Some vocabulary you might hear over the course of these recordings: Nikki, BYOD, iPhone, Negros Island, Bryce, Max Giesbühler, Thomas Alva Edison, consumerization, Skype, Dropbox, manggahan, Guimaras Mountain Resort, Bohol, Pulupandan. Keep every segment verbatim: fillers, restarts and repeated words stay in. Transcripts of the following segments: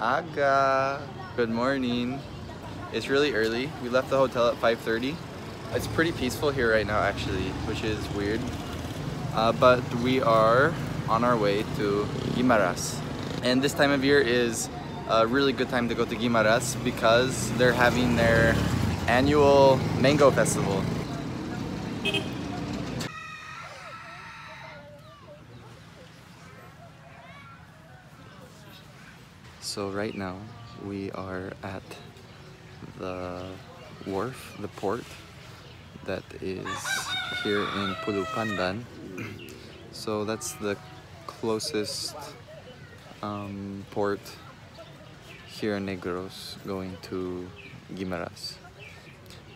Aga. Good morning. It's really early. We left the hotel at five thirty. It's pretty peaceful here right now actually, which is weird. Uh, but we are on our way to Guimaras. And this time of year is a really good time to go to Guimaras because they're having their annual mango festival. So right now we are at the wharf, the port that is here in Pulupandan. So that's the closest um, port here in Negros going to Guimaras.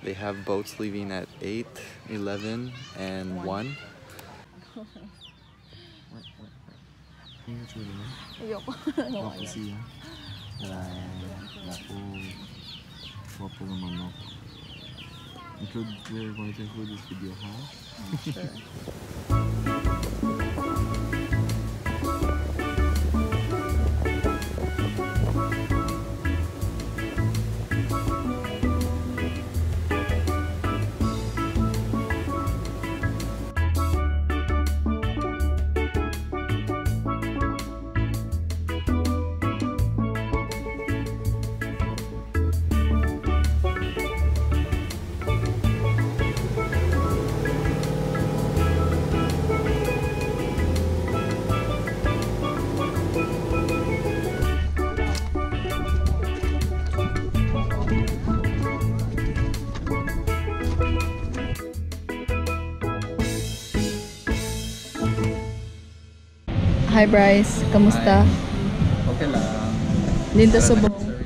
They have boats leaving at eight, eleven, and one. Include where we're going to include this video, huh? Sure. Hi Bryce, kamusta? Hi. Okay lang. Dito sa Bohol.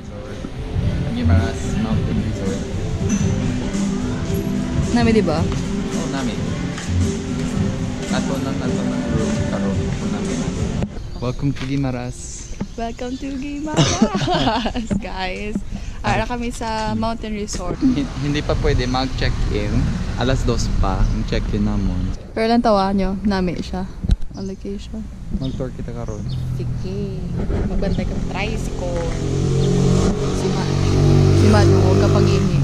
Guimaras Mountain Resort. Nami di ba? Oh, nami. Ato nang ato nang room karon ko nami. Welcome to Guimaras. Welcome to Guimaras, guys. Ara kami sa Mountain Resort. Hindi pa pwede mag-check-in. alas dos pa ang check-in namon. Pero lang tawa nyo, nami siya. Ang location. Mag-tour kita karon. Sige. Magbantay ka tricycle. Si Matt. Si Matt, huwag ka pang-ihi.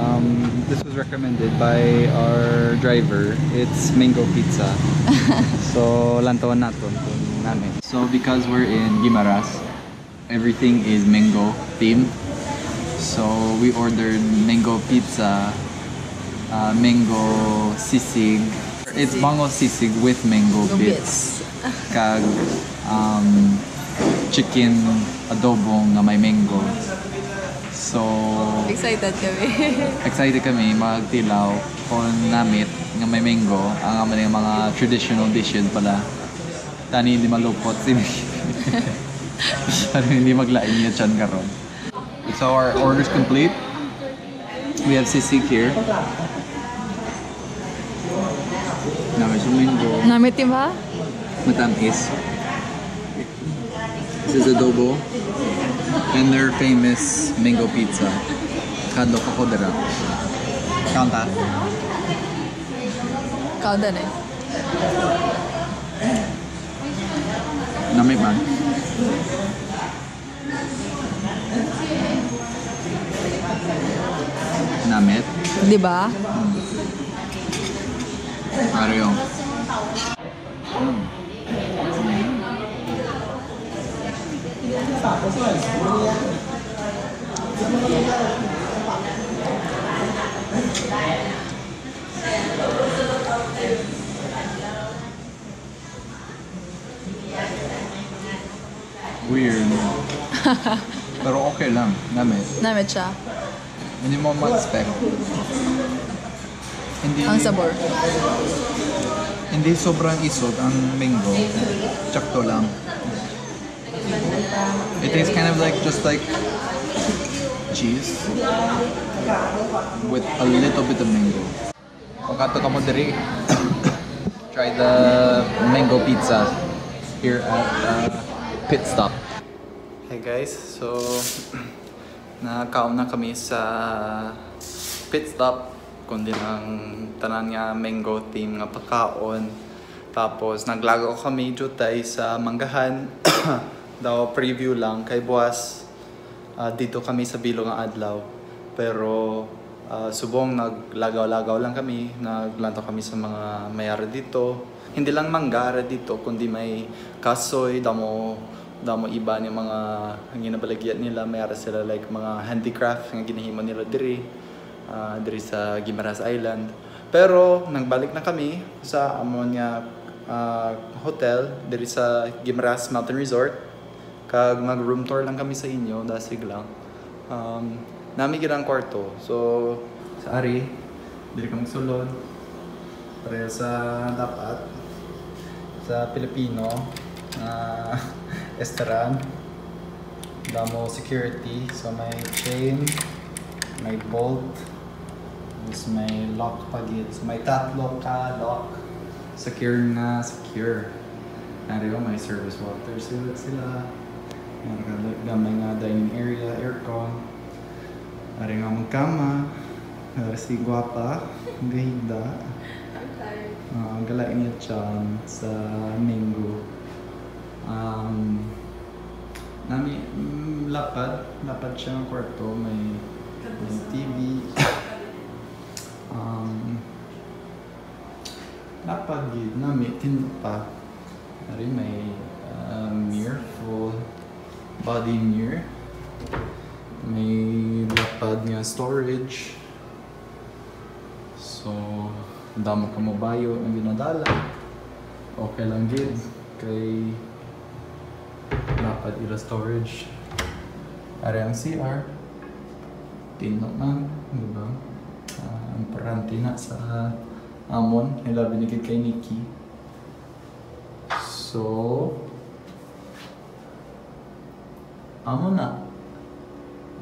Um, this was recommended by our driver. It's mango pizza. So, lantawan natin kung namin. So, because we're in Guimaras, everything is mango themed. So we ordered mango pizza, uh, mango sisig. It's mango sisig with mango bits. Kag um, chicken adobong na may mango. So excited kami. Excited kami magtilaw kon namit nga may mango. Ang mga mga traditional dishes pala. Tani hindi malupot si Nikki. Hindi maglain niya chan karon. So our order's complete. We have sisig here. Namit yung mango. Namit yung ba? Matamis. This is adobo. And their famous mango pizza. Kado kakodera. Kaunta? Kaunta na eh. Namit man. Namit. Diba? Para yung... Mm. Weird. Pero okay lang. Namit. Namit siya. Hindi mo ma-expect. Hindi, ang sabor. Hindi sobrang isot ang mango. Tsakto lang. It tastes kind of like just like cheese with a little bit of mango. Pagkato ka mo diri, try the mango pizza here at uh, Pit Stop. Hey guys, so... Nakakaon na kami sa Pit Stop kundi ang tanan nga mango team nga pagkaon. Tapos naglago kami jutay sa manggahan daw preview lang kay buwas uh, dito kami sa bilog nga adlaw, pero uh, subong naglagaw-lagaw lang kami, naglantaw kami sa mga mayara dito. Hindi lang manggara dito kundi may kasoy damo damo iba ni mga ang ginabalagyan nila. Mayara sila like mga handicraft nga ginahimo nila diri uh, diri sa Guimaras Island. Pero nagbalik na kami sa amon nga uh, hotel diri sa Guimaras Mountain Resort, kag mag room tour lang kami sa inyo, dasig lang um, nami girang kwarto. So sa ari diri kami sulod pareha sa dapat sa Pilipino na uh, estaran. Damo security, so may chain, may bolt, is may lock pa gid. So may tatlo ka lock, secure na secure. Nareo may service water sulit sila. Nareo gamay nga dining area, aircon. Nareo nga mga kama. Nareo si guapa, ganda. Uh, galain niya dyan sa Minggu. Um, nami, mm, lapad. Lapad siya ng kwarto. May, may T V. um, lapad yun. Nami, tinpa. Nari may uh, mirror. Full body mirror. May lapad nga storage. So, damo ka mobayo ang ginadala. Okay lang gid kay dapat ila storage. Are ang C R tinok na, diba? Uh, ang parantina sa amon nila binigay kay Nikki. So amon na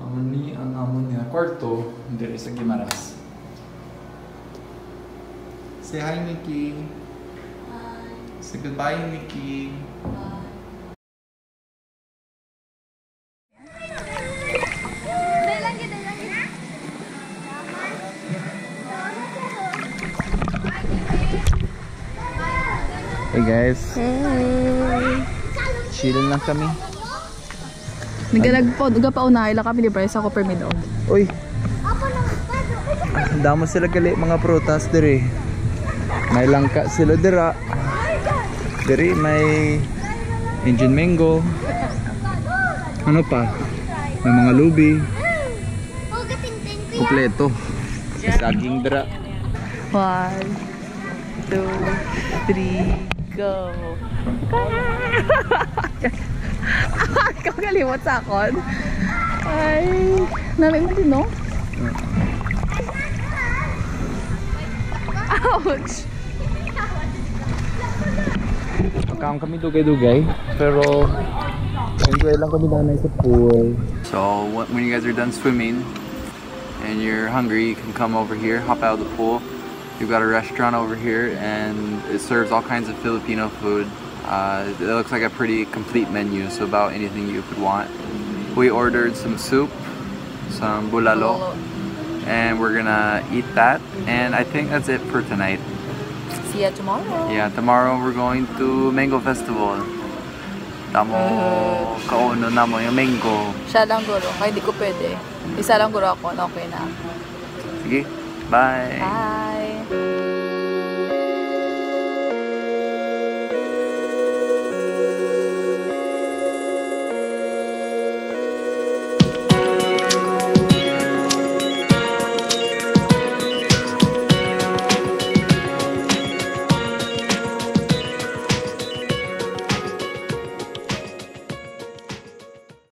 amon ni ang amon niya kwarto diri sa Guimaras. Say hi, Nikki. Hi. Say goodbye, Nikki. Bye. Hey guys. Hey. Chill lang kami. Nagalagpod. Uga pa una. Ila kami ni Bryce ako permido. Uy. Damo sila gali mga prutas diri. May langka sila dira. Diri may Indian mango. Ano pa? May mga lubi. Kompleto. Saging dira. One, two, three, go. Ikaw kalimot sa akon. Ay, nalimot din no? Ouch! Pagkaon kami dugay-dugay, pero enjoy lang kami nanay sa pool. So when you guys are done swimming and you're hungry, you can come over here, hop out of the pool. You've got a restaurant over here and it serves all kinds of Filipino food. Uh, it looks like a pretty complete menu, so about anything you could want. We ordered some soup, some bulalo, and we're gonna eat that, and I think that's it for tonight. See ya tomorrow. Yeah, tomorrow we're going to Mango Festival. Tamo kauno namo yung mango. Siya lang guro, kaya di ko pwede. Isa lang guro ako, okay na. Sige, bye. Bye.